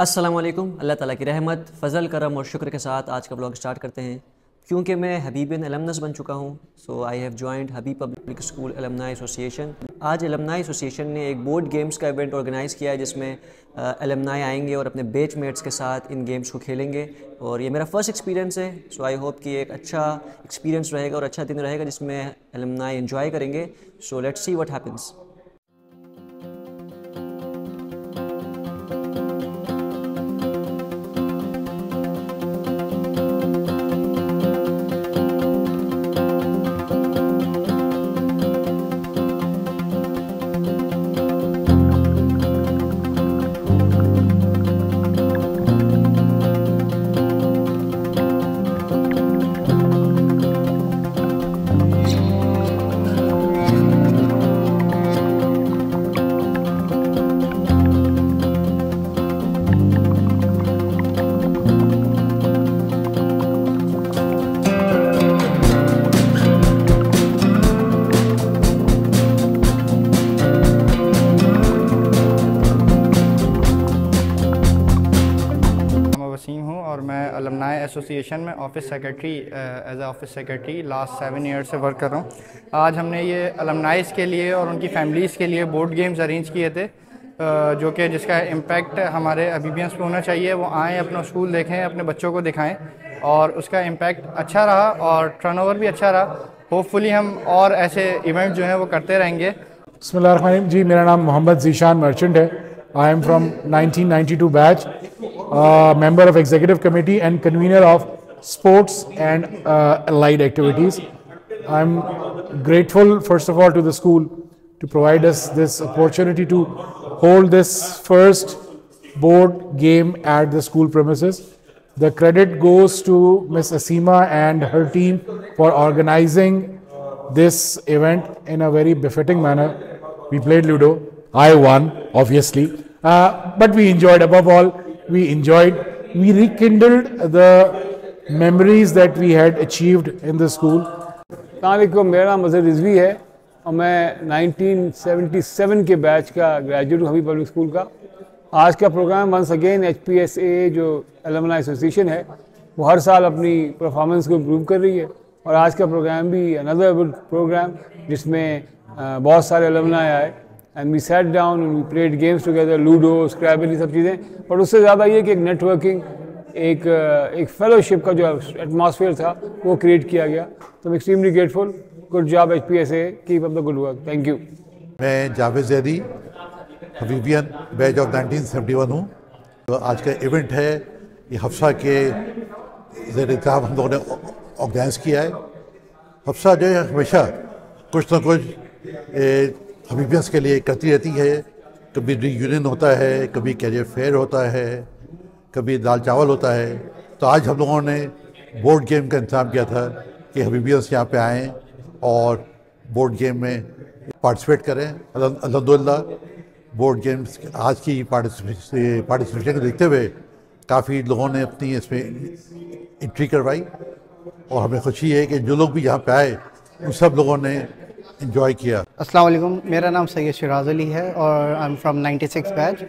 अस्सलामुअलैकुम। अल्लाह ताला की रहमत, फ़ज़ल, करम और शुक्र के साथ आज का ब्लॉग स्टार्ट करते हैं। क्योंकि मैं हबीबियन एलमनस बन चुका हूँ, so I have joined Habib public school alumni association. आज एलमनाई एसोसिएशन ने एक बोर्ड गेम्स का इवेंट ऑर्गेनाइज़ किया है जिसमें एलमनाई आएंगे और अपने बैचमेट्स के साथ इन गेम्स को खेलेंगे। और ये मेरा फर्स्ट एक्सपीरियंस है, सो आई होप कि एक अच्छा एक्सपीरियंस रहेगा और अच्छा दिन रहेगा जिसमें एलमनाई एंजॉय करेंगे। So let's see what happens. Association में as a office secretary last 7 year से वर्क कर रहा हूँ। आज हमने ये अलमनाइज़ के लिए और उनकी फैमिलीज़ के लिए बोर्ड गेम्स अरेंज किए थे जो कि जिसका इम्पैक्ट हमारे हबीबियंस पे होना चाहिए। वो आएँ, अपना स्कूल देखें, अपने बच्चों को दिखाएं और उसका इम्पैक्ट अच्छा रहा और टर्नओवर भी अच्छा रहा। होपफुली हम और ऐसे इवेंट जो हैं वो करते रहेंगे। बिस्मिल्लाहिर्रहमानिर्रहीम। जी, मेरा नाम मोहम्मद जीशान मर्चेंट है। I am from 1992 batch, member of executive committee and convener of sports and allied activities. I'm grateful first of all to the school to provide us this opportunity to hold this first board game at the school premises. The credit goes to Miss Asima and her team for organizing this event in a very befitting manner. We played Ludo. I won, obviously, but we enjoyed above all. We rekindled the memories that we had achieved in the school. Assalamualaikum, मेरा नाम अजीज रिजवी है और मैं 1977 के batch का graduate हूँ Habib public school का। आज का प्रोग्राम वंस अगेन HPSAA जो एलमनाई एसोसिएशन है वो हर साल अपनी परफॉर्मेंस को इम्प्रूव कर रही है और आज का प्रोग्राम भी अनदर गुड प्रोग्राम जिसमें बहुत सारे एलमनाई आए and we sat down and we played games together, ludo, scrabble, ये सब चीज़ें। और उससे ज़्यादा ये कि एक नेटवर्किंग, एक फेलोशिप का जो एटमॉस्फेयर था वो क्रिएट किया गया। तो I'm extremely grateful, good job HPSAA, keep up the good work, thank you. मैं जावेद जैदी, हबीबियन बैच ऑफ 1971 हूँ। तो आज का इवेंट है ये हफ्सा के ज़रिए हम लोगों ने ऑर्गेनाइज किया है। हफ्सा जो है हमेशा कुछ ना कुछ हबीबियंस के लिए करती रहती है। कभी रीयूनियन होता है, कभी कैरियर फेयर होता है, कभी दाल चावल होता है। तो आज हम लोगों ने बोर्ड गेम का इंतजाम किया था कि हबीबियंस यहाँ पे आएँ और बोर्ड गेम में पार्टिसिपेट करें। अल्हम्दुलिल्लाह बोर्ड गेम्स आज की पार्टिसिपेशन को देखते हुए काफ़ी लोगों ने अपनी इसमें एंट्री करवाई और हमें खुशी है कि जो लोग भी यहाँ पर आए उन सब लोगों ने इन्जॉय किया। अस्सलाम वालेकुम, मेरा नाम सैयद सिराज अली है और आई एम फ्राम 96 बैच।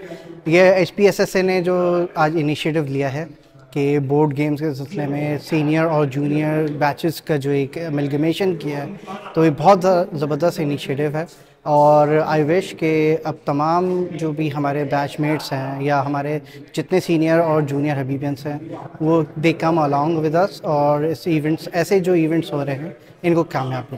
ये HPSAA ने जो आज इनिशिएटिव लिया है कि बोर्ड गेम्स के सिलसिले में सीनियर और जूनियर बैचेस का जो एक एमलगमेशन किया है तो ये बहुत ज़बरदस्त इनिशिएटिव है। और आई विश के अब तमाम जो भी हमारे बैचमेट्स हैं या हमारे जितने सीनियर और जूनियर हबीबियंस हैं वो दे कम अलॉन्ग विद अस और इस इवेंट्स ऐसे जो इवेंट्स हो रहे हैं इनको कामयाब।